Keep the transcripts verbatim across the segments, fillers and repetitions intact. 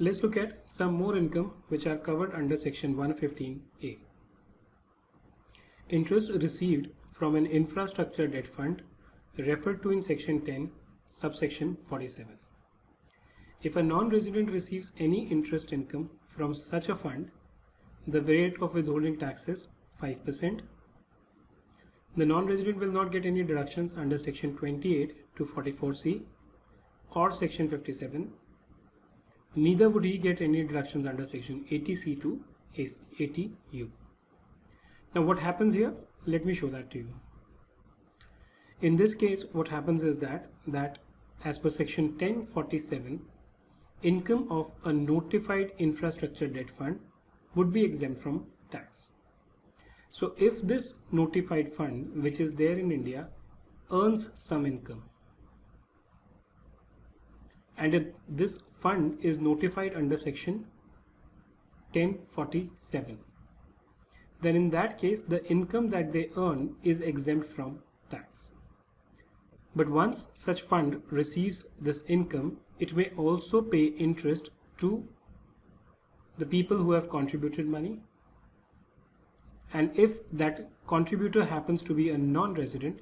Let's look at some more income which are covered under Section one fifteen A. Interest received from an infrastructure debt fund referred to in Section ten, subsection forty-seven. If a non-resident receives any interest income from such a fund, the rate of withholding tax is five percent. The non-resident will not get any deductions under Section twenty-eight to forty-four C or Section fifty-seven. Neither would he get any deductions under Section eighty C to eighty U. Now what happens here? Let me show that to you. In this case, what happens is that, that as per Section ten forty-seven, income of a notified infrastructure debt fund would be exempt from tax. So if this notified fund, which is there in India, earns some income, and if this fund is notified under Section ten forty-seven, then in that case the income that they earn is exempt from tax. But once such fund receives this income, it may also pay interest to the people who have contributed money, and if that contributor happens to be a non-resident,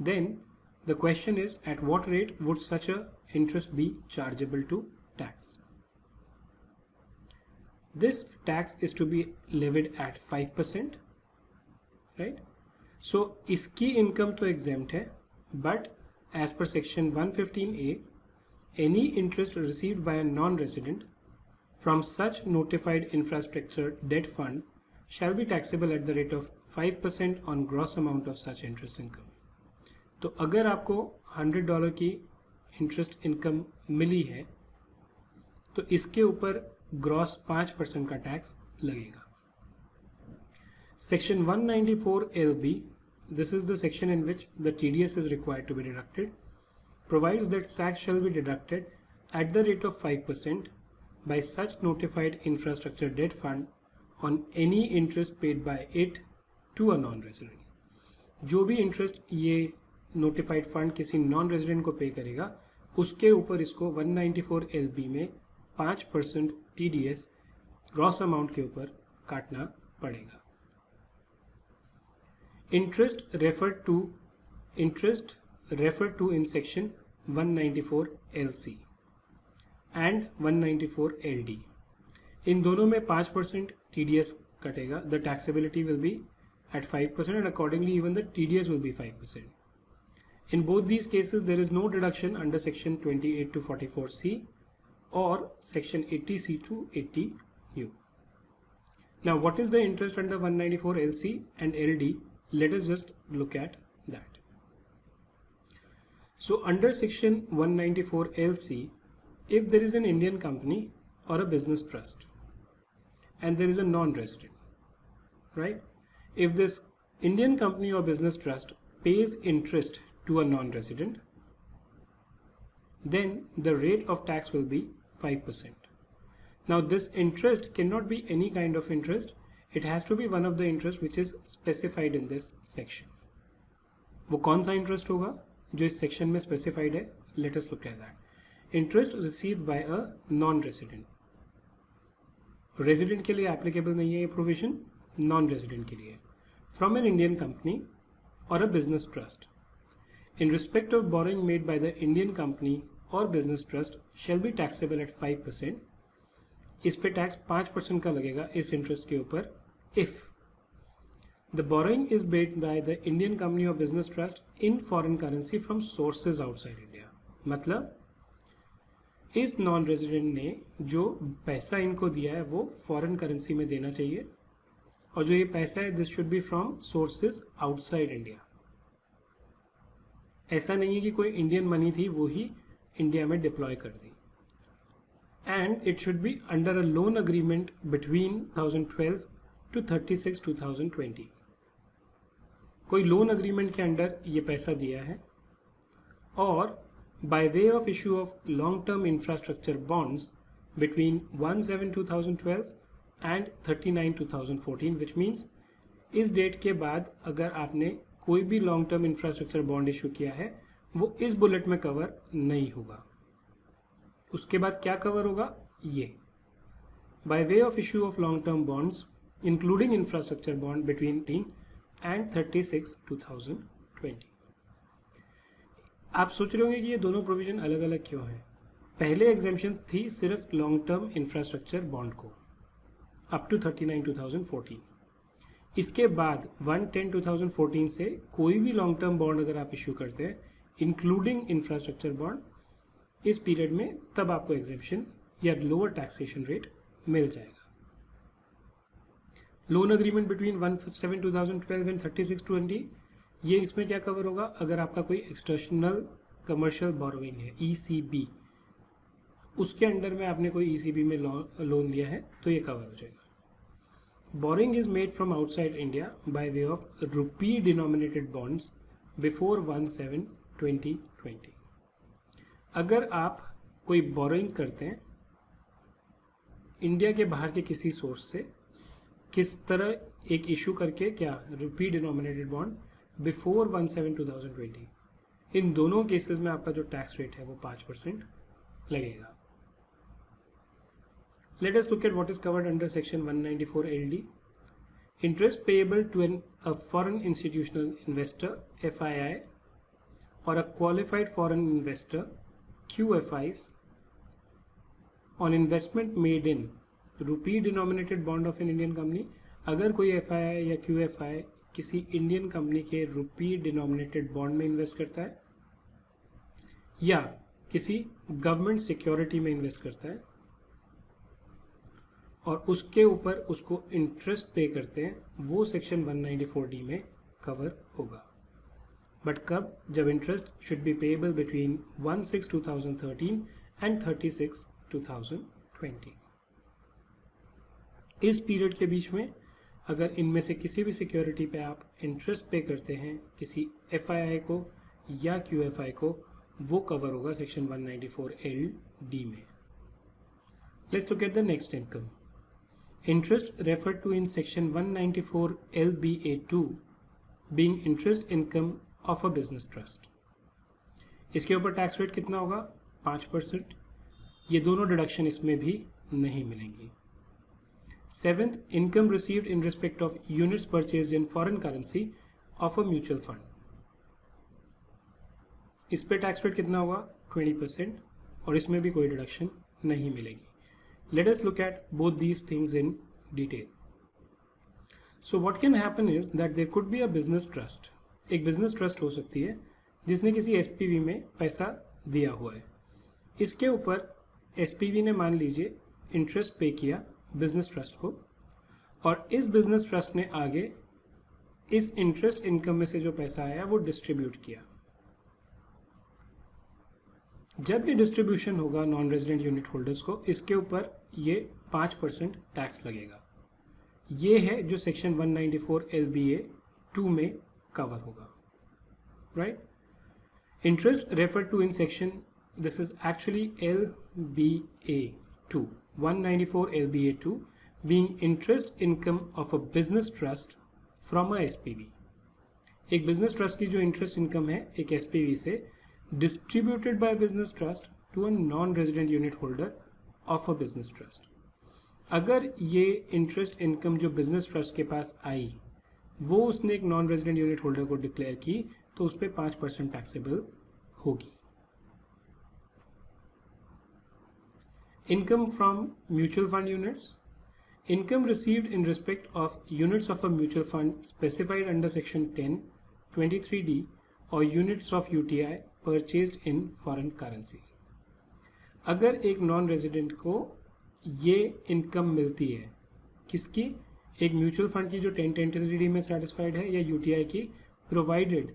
then the question is at what rate would such a interest be chargeable to tax. This tax is to be levied at five percent, right? So iski income to exempt hai, but as per Section one fifteen A, any interest received by a non-resident from such notified infrastructure debt fund shall be taxable at the rate of five percent on gross amount of such interest income. तो अगर आपको one hundred dollar की interest income मिली है तो इसके ऊपर gross five percent का टैक्स लगेगा. Section one ninety-four L B, this is the section in which the T D S is required to be deducted, provides that tax shall be deducted at the rate of five percent by such notified infrastructure debt fund on any interest paid by it to a non-resident. जो भी interest ये notified fund किसी non resident को pay करेगा, उसके ऊपर इसको one ninety-four L B में five percent T D S gross amount के ऊपर काटना पड़ेगा. Interest referred to interest referred to in section one ninety-four L C and one ninety-four L D, इन दोनों में five percent T D S कटेगा. The taxability will be at five percent and accordingly even the T D S will be five percent. In both these cases there is no deduction under Section twenty-eight to forty-four C or Section eighty C to eighty U. Now what is the interest under one ninety-four L C and L D? Let us just look at that. So under Section one ninety-four L C, if there is an Indian company or a business trust and there is a non-resident, right? If this Indian company or business trust pays interest to a non-resident, then the rate of tax will be five percent. Now this interest cannot be any kind of interest. It has to be one of the interest which is specified in this section. वो कौन सा interest होगा जो इस section में specified है? Let us look at that. Interest received by a non-resident. Resident के लिए applicable नहीं है ये provision, non-resident के लिए. From an Indian company or a business trust, in respect of borrowing made by the Indian company or business trust shall be taxable at five percent. इस पे tax five percent का लगेगा इस interest के ऊपर. If the borrowing is made by the Indian company or business trust in foreign currency from sources outside India, मतलब इस non resident ने जो पैसा इनको दिया है वो फॉरेन करेंसी में देना चाहिए, और जो ये पैसा है this should be from sources outside India. ऐसा नहीं है कि कोई इंडियन मनी थी वो ही इंडिया में डिप्लॉय कर दी. And it should be under a loan agreement between twenty twelve to thirty-six twenty twenty. कोई लोन अग्रीमेंट के अंडर ये पैसा दिया है और by way of issue of long-term infrastructure bonds between one seven two thousand twelve and thirty-nine two thousand fourteen, which means इस date के बाद अगर आपने कोई भी long term infrastructure bond issue किया है वो इस बुलेट में कवर नहीं होगा. उसके बाद क्या कवर होगा? ये by way of issue of long-term bonds, including infrastructure bond between eighteen and thirty-six, twenty twenty. आप सोच रहे होंगे कि ये दोनों प्रोविजन अलग अलग क्यों है। पहले एग्जेम्पशन थी सिर्फ लॉन्ग टर्म इंफ्रास्ट्रक्चर बॉन्ड को up to thirty nine two thousand fourteen. इसके बाद one ten two thousand fourteen से कोई भी लॉन्ग टर्म बॉन्ड अगर आप इश्यू करते हैं इंक्लूडिंग इंफ्रास्ट्रक्चर बॉन्ड, इस पीरियड में तब आपको एग्जेम्पशन या लोअर टैक्सेशन रेट मिल जाएगा। Loan agreement between one seven two thousand twelve and thirty six twenty, ये इसमें क्या कवर होगा? अगर आपका कोई एक्सटर्नल कमर्शियल बोरोइंग है ई सी बी, उसके अंडर में आपने कोई ई सी बी में लोन लिया है तो ये कवर हो जाएगा। Borrowing is made from outside India by way of rupee denominated bonds before one seven twenty twenty. अगर आप कोई बोरोइंग करते हैं इंडिया के बाहर के किसी सोर्स से, किस तरह एक इशू करके, क्या rupee denominated bond before one seven two thousand twenty, इन दोनों केसेस में आपका जो टैक्स रेट है वो पाँच परसेंट लगेगा। Let us look at what is covered under section one ninety four L D. Interest payable to an a foreign institutional investor F I I और a qualified foreign investor Q F Is on investment made in rupee denominated bond of an Indian company। अगर कोई F I आई या Q F I किसी Indian company के rupee denominated bond में invest करता है या किसी गवर्नमेंट सिक्योरिटी में इन्वेस्ट करता है और उसके ऊपर उसको इंटरेस्ट पे करते हैं, वो section one ninety four D में कवर होगा। बट कब? जब interest should be payable between one six two thousand thirteen and thirty six two thousand twenty. इस पीरियड के बीच में अगर इनमें से किसी भी सिक्योरिटी पे आप इंटरेस्ट पे करते हैं किसी एफ आई आई को या क्यू एफ आई को, वो कवर होगा section one ninety four L D में। Let's look at the next income. Interest referred to in section one ninety four L B A two being interest income of a business trust, इसके ऊपर tax rate कितना होगा? पाँच percent. ये दोनों deduction इसमें भी नहीं मिलेंगी। Seventh, income received in respect of units purchase in foreign currency of a mutual fund, इस पे टैक्स रेट कितना होगा? ट्वेंटी परसेंट, और इसमें भी कोई डिडक्शन नहीं मिलेगी। Let us look at both these things in detail. So what can happen is that there could be a business trust, एक बिजनेस ट्रस्ट हो सकती है जिसने किसी एस पी वी में पैसा दिया हुआ है। इसके ऊपर एस पी वी ने मान लीजिए इंटरेस्ट पे किया बिजनेस ट्रस्ट को, और इस बिजनेस ट्रस्ट ने आगे इस इंटरेस्ट इनकम में से जो पैसा आया वो डिस्ट्रीब्यूट किया। जब ये डिस्ट्रीब्यूशन होगा नॉन रेजिडेंट यूनिट होल्डर्स को, इसके ऊपर ये पाँच परसेंट टैक्स लगेगा। ये है जो section one ninety four L B A two में कवर होगा, right? Interest refer to in section, this is actually L B A two, one ninety four L B A two, being interest income of a business trust from a S P V. एक business trust की जो interest income है एक S P V से, distributed by business trust to a non-resident unit holder of a business trust. अगर ये interest income जो business trust के पास आई वो उसने एक non-resident unit holder को declare की, तो उस पर पाँच परसेंट टैक्सेबल होगी। Income from mutual fund units, income received in respect of units of a mutual fund specified under section ten, twenty-three D or units of U T I purchased in foreign currency. अगर एक non resident को ये income मिलती है, किसकी? एक mutual fund की जो टेन ट्वेंटी थ्री डी में सेटिस्फाइड है या यू टी आई की, प्रोवाइडेड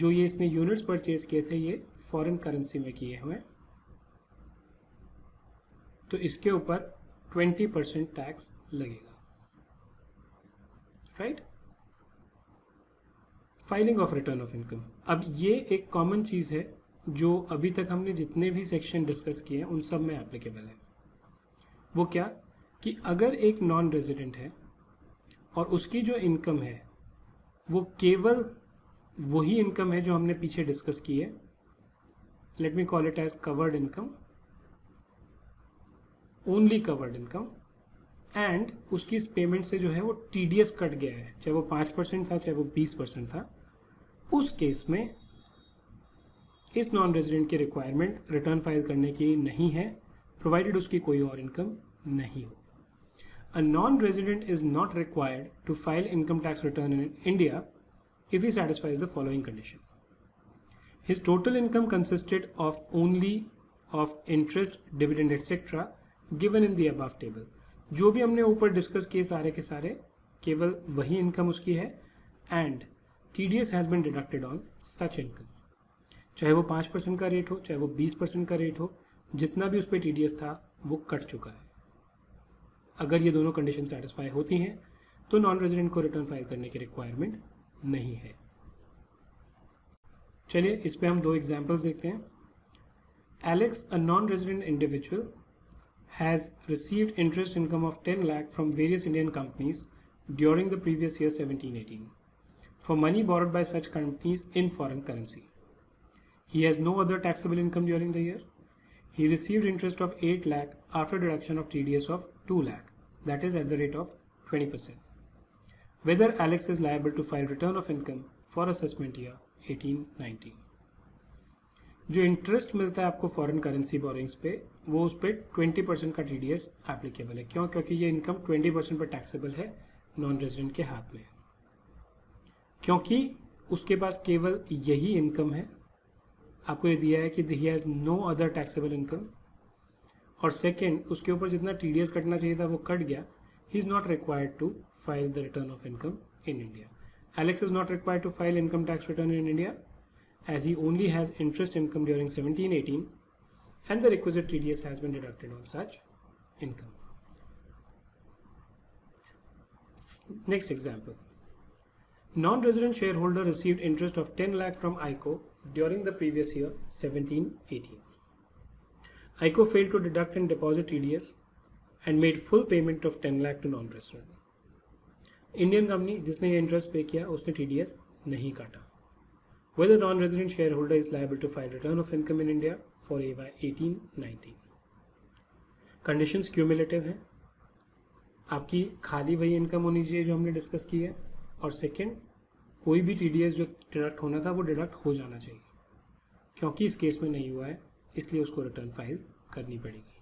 जो ये इसने यूनिट्स परचेज किए थे ये फॉरेन करेंसी में किए हुए, तो इसके ऊपर ट्वेंटी परसेंट टैक्स लगेगा, right? Filing of return of income, अब ये एक कॉमन चीज़ है जो अभी तक हमने जितने भी सेक्शन डिस्कस किए हैं उन सब में एप्लीकेबल है। वो क्या कि अगर एक नॉन रेजिडेंट है और उसकी जो इनकम है वो केवल वही इनकम है जो हमने पीछे डिस्कस की है, let me call it as covered income, only covered income, and उसकी इस पेमेंट से जो है वो टीडीएस कट गया है, चाहे वो पाँच परसेंट था चाहे वो बीस परसेंट था, उस केस में इस नॉन रेजिडेंट की रिक्वायरमेंट रिटर्न फाइल करने की नहीं है, प्रोवाइडेड उसकी कोई और इनकम नहीं हो। A non resident is not required to file income tax return in India if he satisfies the following condition. His total income consisted of only of interest, dividend etcetera given in the above table. जो भी हमने ऊपर discuss किए सारे के सारे केवल वही इनकम उसकी है, and T D S has been deducted on such income. चाहे वो पाँच परसेंट का रेट हो चाहे वो बीस परसेंट का रेट हो, जितना भी उस पर टी डी एस था वो कट चुका है। अगर ये दोनों कंडीशन सेटिस्फाई होती हैं तो नॉन रेजिडेंट को रिटर्न फाइल करने की रिक्वायरमेंट नहीं है। चलिए इस पे हम दो एग्जांपल्स देखते हैं। Alex, a non resident individual, has received interest income of ten lakh from various Indian companies during the previous year seventeen eighteen for money borrowed by such companies in foreign currency. He has no other taxable income during the year. He received interest of eight lakh after deduction of T D S of two lakh, that is at the rate of twenty percent. Whether Alex is liable to file return of income for assessment year eighteen nineteen? जो interest मिलता है आपको foreign currency borings पे, वो उस पर twenty percent का T D S applicable है। क्यों? क्योंकि ये इनकम ट्वेंटी परसेंट पर टैक्सेबल है, नॉन रेजिडेंट के हाथ में है, क्योंकि उसके पास केवल यही इनकम है। आपको ये दिया है कि he has no other taxable income, और सेकेंड उसके ऊपर जितना टी डी एस कटना चाहिए था वो कट गया। He is not required to file the return of income in India. Alex is not required to file income tax return in India as he only has interest income during seventeen eighteen and the requisite T D S has been deducted on such income. Next example, non resident share holder received interest of ten lakh from आईको during the previous year seventeen eighteen. I C O failed to deduct and deposit T D S and made full payment of ten lakh to non-resident. Indian company जिसने ये interest pay किया उसने T D S नहीं काटा. Whether non-resident shareholder is liable to file return of income in India for A Y eighteen nineteen. Conditions cumulative हैं. आपकी खाली वही इनकम होनी चाहिए जो हमने डिस्कस की है, और सेकेंड कोई भी टीडीएस जो डिडक्ट होना था वो डिडक्ट हो जाना चाहिए। क्योंकि इस केस में नहीं हुआ है इसलिए उसको रिटर्न फाइल करनी पड़ेगी।